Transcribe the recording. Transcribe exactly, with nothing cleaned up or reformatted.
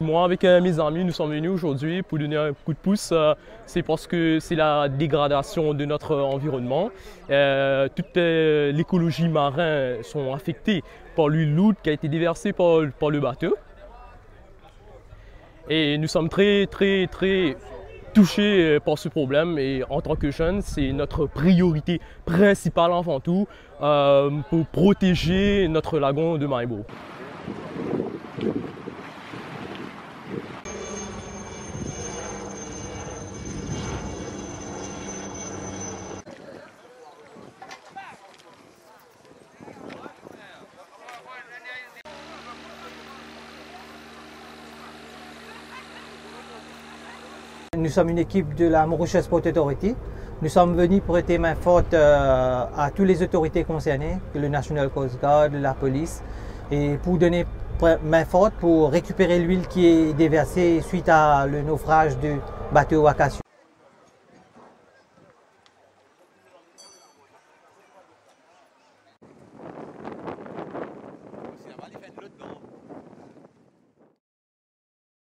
Moi, avec mes amis, nous sommes venus aujourd'hui pour donner un coup de pouce. C'est parce que c'est la dégradation de notre environnement. Euh, toute l'écologie marine sont affectées par l'huile lourde qui a été déversée par, par le bateau. Et nous sommes très, très, très touchés par ce problème. Et en tant que jeunes, c'est notre priorité principale avant tout euh, pour protéger notre lagon de Maïbo. Nous sommes une équipe de la Mauritius Port Authority. Nous sommes venus prêter main forte euh, à toutes les autorités concernées, le National Coast Guard, la police, et pour donner main forte pour récupérer l'huile qui est déversée suite à le naufrage du bateau Wakashio.